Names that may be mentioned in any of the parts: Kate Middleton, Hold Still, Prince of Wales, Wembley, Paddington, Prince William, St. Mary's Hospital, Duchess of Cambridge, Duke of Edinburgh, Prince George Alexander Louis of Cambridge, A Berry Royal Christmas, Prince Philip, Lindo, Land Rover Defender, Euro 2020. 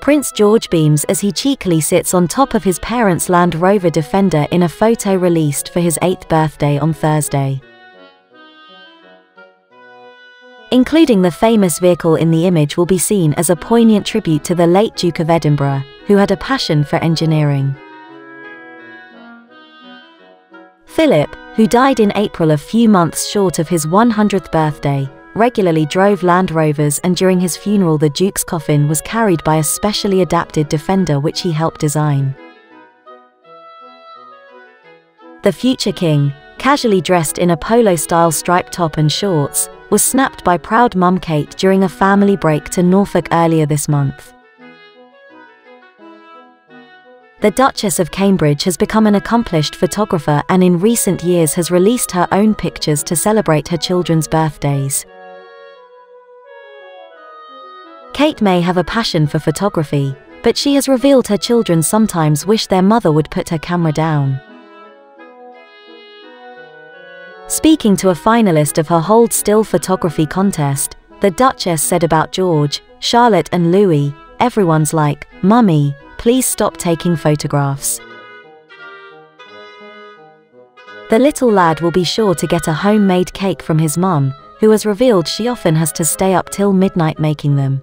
Prince George beams as he cheekily sits on top of his parents' Land Rover Defender in a photo released for his 8th birthday on Thursday. Including the famous vehicle in the image will be seen as a poignant tribute to the late Duke of Edinburgh, who had a passion for engineering. Philip, who died in April a few months short of his 100th birthday, regularly drove Land Rovers, and during his funeral the Duke's coffin was carried by a specially adapted Defender which he helped design. The future king, casually dressed in a polo-style striped top and shorts, was snapped by proud mum Kate during a family break to Norfolk earlier this month. The Duchess of Cambridge has become an accomplished photographer and in recent years has released her own pictures to celebrate her children's birthdays. Kate may have a passion for photography, but she has revealed her children sometimes wish their mother would put her camera down. Speaking to a finalist of her Hold Still photography contest, the Duchess said about George, Charlotte and Louis, "Everyone's like, Mummy, please stop taking photographs." The little lad will be sure to get a homemade cake from his mum, who has revealed she often has to stay up till midnight making them.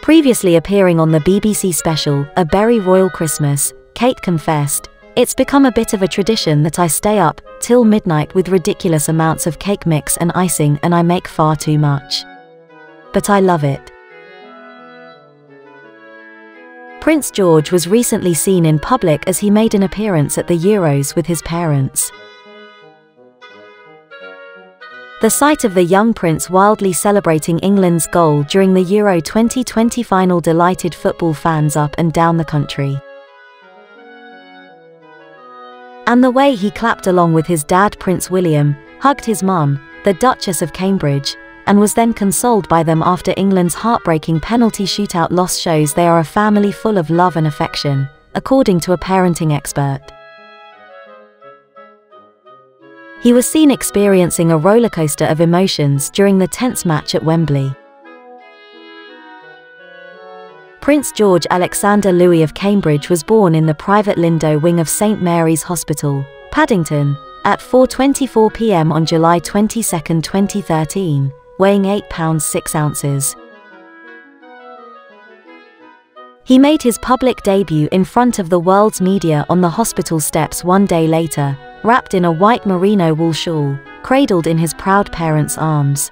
Previously appearing on the BBC special, A Berry Royal Christmas, Kate confessed, "It's become a bit of a tradition that I stay up till midnight with ridiculous amounts of cake mix and icing, and I make far too much. But I love it." Prince George was recently seen in public as he made an appearance at the Euros with his parents. The sight of the young prince wildly celebrating England's goal during the Euro 2020 final delighted football fans up and down the country. And the way he clapped along with his dad Prince William, hugged his mum, the Duchess of Cambridge, and was then consoled by them after England's heartbreaking penalty shootout loss shows they are a family full of love and affection, according to a parenting expert. He was seen experiencing a rollercoaster of emotions during the tense match at Wembley. Prince George Alexander Louis of Cambridge was born in the private Lindo wing of St. Mary's Hospital, Paddington, at 4:24 p.m. on July 22, 2013, weighing 8 pounds 6 ounces. He made his public debut in front of the world's media on the hospital steps one day later, wrapped in a white merino wool shawl, cradled in his proud parents' arms.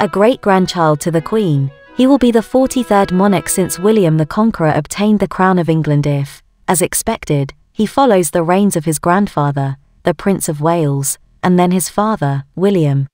A great-grandchild to the Queen, he will be the 43rd monarch since William the Conqueror obtained the crown of England if, as expected, he follows the reigns of his grandfather, the Prince of Wales, and then his father, William.